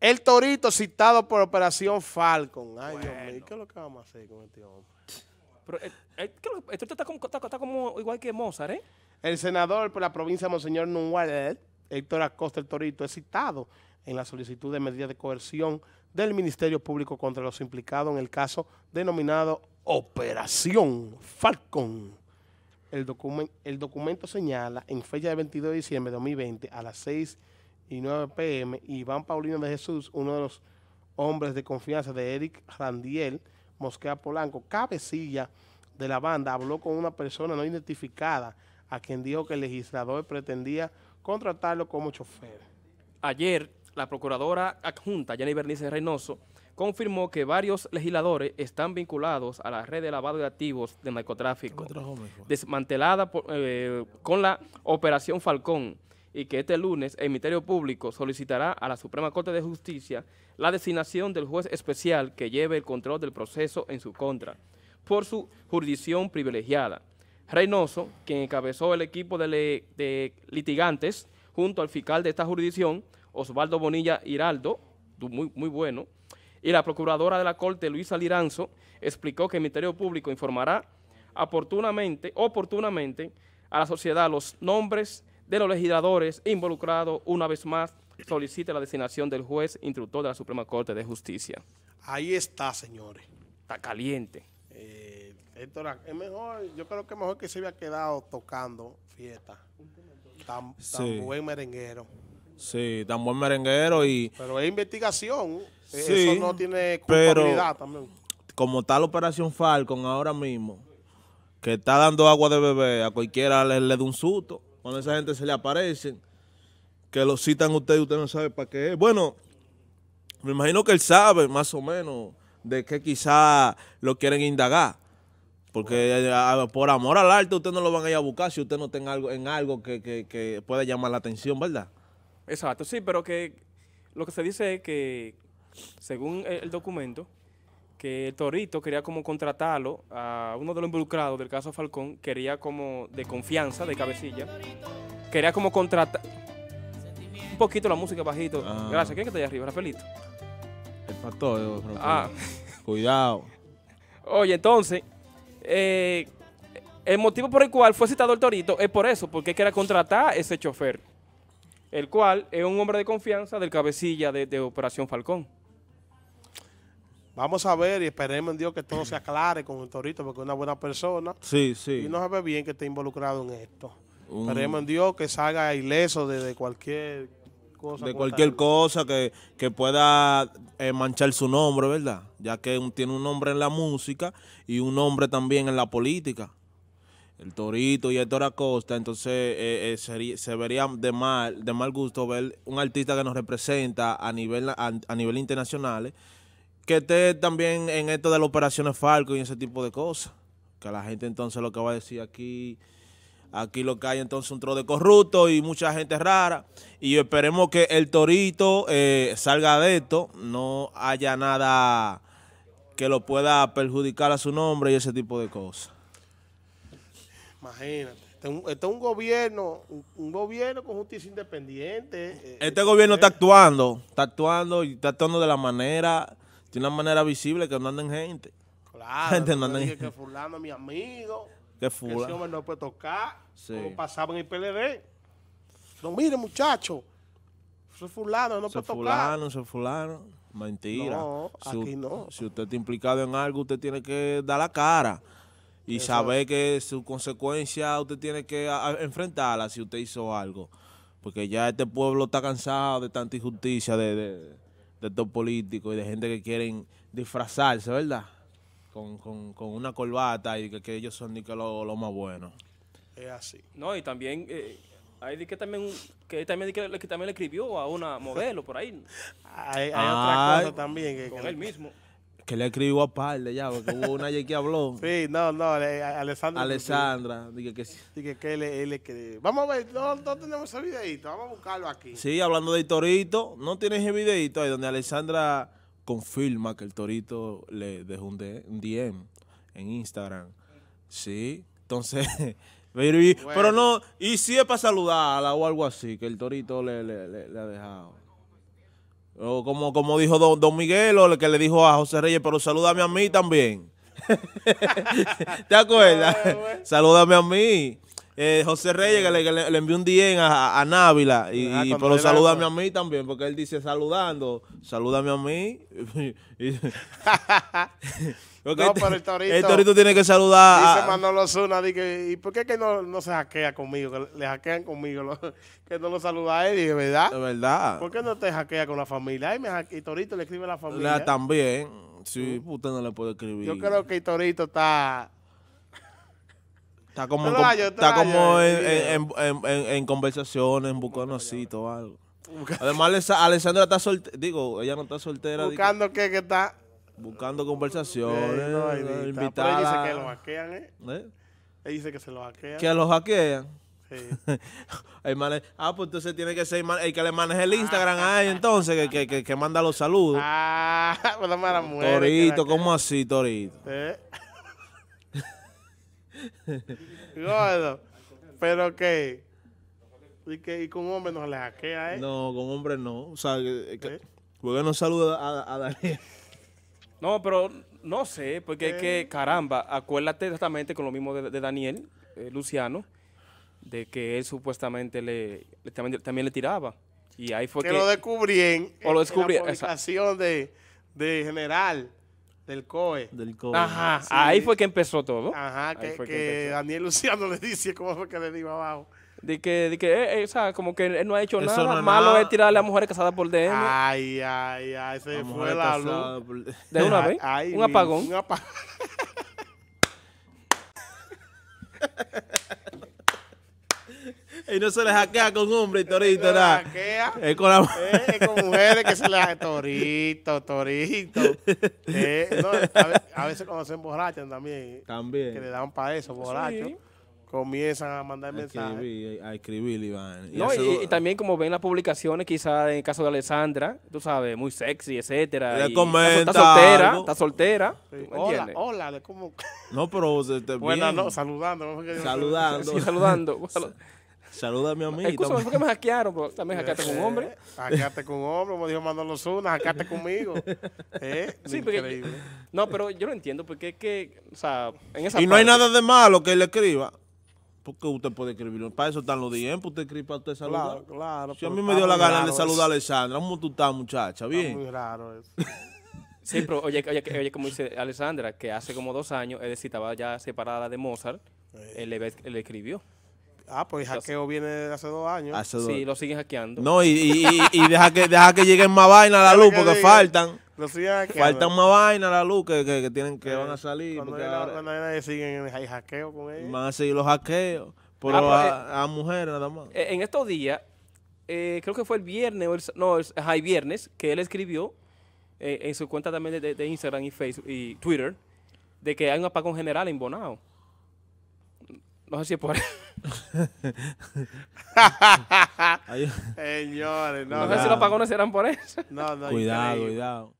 El Torito citado por Operación Falcón. Ay, bueno. Dios mío, ¿qué es lo que vamos a hacer con este hombre? Pero el Torito está como igual que Mozart, ¿eh? El senador por la provincia, Monseñor Nuñual, Héctor Acosta, El Torito, es citado en la solicitud de medidas de coerción del Ministerio Público contra los implicados en el caso denominado Operación Falcón. El documento señala en fecha de 22 de diciembre de 2020 a las 6:09 p.m. Iván Paulino de Jesús, uno de los hombres de confianza de Eric Randiel Mosquea Polanco, cabecilla de la banda, habló con una persona no identificada a quien dijo que el legislador pretendía contratarlo como chofer. Ayer, la procuradora adjunta Jenny Bernice Reynoso confirmó que varios legisladores están vinculados a la red de lavado de activos de narcotráfico desmantelada con la Operación Falcón, y que este lunes el Ministerio Público solicitará a la Suprema Corte de Justicia la designación del juez especial que lleve el control del proceso en su contra, por su jurisdicción privilegiada. Reynoso, quien encabezó el equipo de litigantes junto al fiscal de esta jurisdicción, Osvaldo Bonilla Hiraldo, muy bueno, y la procuradora de la Corte, Luisa Liranzo, explicó que el Ministerio Público informará oportunamente a la sociedad los nombres de los legisladores involucrados. Una vez más, solicita la designación del juez instructor de la Suprema Corte de Justicia. Ahí está, señores. Está caliente. Héctor, es mejor, yo creo que mejor que se había quedado tocando fiesta. Tan buen merenguero. Sí, tan buen merenguero. Pero es investigación. Sí, eso no tiene culpabilidad también. Como tal Operación Falcón ahora mismo, que está dando agua de bebé, a cualquiera le da un susto. Cuando esa gente se le aparecen, que lo citan ustedes, usted no sabe para qué es. Bueno, me imagino que él sabe más o menos de qué quizá lo quieren indagar. Porque por amor al arte usted no lo van a ir a buscar si usted no tenga algo en algo que pueda llamar la atención, ¿verdad? Exacto, sí, pero que lo que se dice es que, según el documento, que el Torito quería como contratarlo a uno de los involucrados del caso Falcón, quería como de confianza, de cabecilla, quería como contratar un poquito la música bajito. Gracias, ¿quién que está allá arriba? Rafaelito. El factor. Cuidado. Oye, entonces, el motivo por el cual fue citado el Torito es por eso, porque quería contratar ese chofer, el cual es un hombre de confianza del cabecilla de Operación Falcón. Vamos a ver y esperemos en Dios que todo se aclare con el Torito, porque es una buena persona. Sí, sí. Y no sabe bien que esté involucrado en esto. Esperemos en Dios que salga ileso de cualquier cosa. De cualquier cosa que pueda manchar su nombre, ¿verdad? Ya que tiene un nombre en la música y un nombre también en la política. El Torito y Héctor Acosta, entonces se vería de mal gusto ver un artista que nos representa a nivel internacional, que esté también en esto de las operaciones Falcón y ese tipo de cosas. Que la gente entonces lo que va a decir aquí lo que hay entonces un tro de corrupto y mucha gente rara. Y esperemos que el Torito salga de esto, no haya nada que lo pueda perjudicar a su nombre y ese tipo de cosas. Imagínate. Este es un gobierno con justicia independiente. Este gobierno está actuando de la manera... de una manera visible, que no anden gente. Claro, gente no anden gente. Que fulano es mi amigo. Que fulano. Que ese hombre no puede tocar. Sí. Como pasaba en el PLD. No, mire, muchacho. Soy fulano, no puede tocar. Soy fulano. Mentira. No, aquí no. Si usted está implicado en algo, usted tiene que dar la cara. Y eso, saber que su consecuencia usted tiene que enfrentarla si usted hizo algo. Porque ya este pueblo está cansado de tanta injusticia, de estos políticos y de gente que quieren disfrazarse, ¿verdad? Con una corbata y que ellos son ni que lo más bueno. Es así. No, y también hay que también le escribió a una modelo por ahí. hay otra cosa también. Con él mismo. Que le escribió a Parle ya, porque hubo una ayer que habló. Sí, no, Alessandra. Dije que él escribió. Vamos a ver, no tenemos ese videito, vamos a buscarlo aquí. Sí, hablando del Torito, no tienes ese videito ahí donde Alessandra confirma que el Torito le dejó un DM en Instagram. Sí, entonces, baby, bueno. Pero no, y si es para saludarla o algo así, que el Torito le ha dejado. O como dijo don Miguel, o el que le dijo a José Reyes, pero salúdame a mí también. ¿Te acuerdas? Salúdame a mí. José Reyes, que le envió un DM a Návila, y pero salúdame a mí también, porque él dice saludando, salúdame a mí. No, pero el Torito tiene que saludar. Dice Manolo Ozuna, dice, ¿y por qué que no se hackea conmigo? Que le hackean conmigo, que no lo saluda a él, y de verdad. De verdad. ¿Por qué no te hackea con la familia? Ay, y Torito le escribe a la familia. También, sí, usted no le puede escribir. Yo creo que Torito está... Está como en conversaciones, buscando así, todo algo. Además, Alessandra está soltera. Digo, ella no está soltera. ¿Buscando qué? ¿Qué está? Buscando conversaciones, invitada. Ella dice que lo hackean, Ella dice que se lo hackean. ¿Que lo hackean? Sí. Pues entonces tiene que ser el que le maneje el Instagram a ella, entonces, que manda los saludos. Pues dame a la mujer. Torito, ¿cómo así, Torito? Gordo, pero que y con hombre no le hackea, No, con hombre no. O sea, porque no saluda a Daniel. No, pero no sé, porque es que, caramba, acuérdate exactamente con lo mismo de Daniel Luciano, de que él supuestamente también le tiraba. Y ahí fue que lo descubrían. O lo descubrían. La publicación de General. Del COE. Del COE. Ajá, sí. Ahí fue que empezó todo. Ajá, que Daniel Luciano le dice, ¿cómo fue que le dijo abajo? De que o sea, como que él no ha hecho nada. No, malo es tirarle a las mujeres casadas por DM. Ay, se fue la luz. Por... De una vez, un apagón. Un apagón. Y no se le hackea con hombres, Torito, nada. Es con la... con mujeres que se le hackea. Torito. No, a veces cuando se emborrachan también. Que le dan para eso, borrachos. Sí. Comienzan a mandar mensajes. A escribir, Iván. Y también como ven las publicaciones, quizás en el caso de Alessandra, tú sabes, muy sexy, etcétera. Le comenta. Está soltera. Sí. Hola, ¿cómo? No, pero... Buenas, no, saludando. Sí, saludando. Salúdame a mí. Escúchame, ¿por qué me hackearon? También hackeaste con un hombre. Hackeaste con un hombre, como dijo Manolo Ozuna, hackeaste conmigo. Sí, increíble. Porque, no, pero yo lo entiendo, porque es que, o sea, en esa parte no hay nada de malo que él escriba. Porque usted puede escribirlo. Para eso están los DM, usted escribe para usted saludar. Claro. Si a mí me dio la gana de saludar a Alessandra, ¿cómo tú estás, muchacha? Bien. Está muy raro eso. Sí, pero oye, como dice Alessandra, que hace como 2 años, es decir, estaba ya separada de Mozart, él le escribió. Pues el hackeo viene de hace 2 años. Sí, lo siguen hackeando. No, y deja que lleguen más vainas a la luz, porque faltan. Lo siguen hackeando. Faltan más vainas a la luz que van a salir. Cuando ellas siguen el hackeo con ellos. Van a seguir los hackeos, pero a mujeres nada más. En estos días, creo que fue el viernes, el viernes, que él escribió en su cuenta también de Instagram y Facebook y Twitter, de que hay un apagón general en Bonao. No sé si es por... Señores, no sé si los apagones eran por eso. Cuidado, cuidado.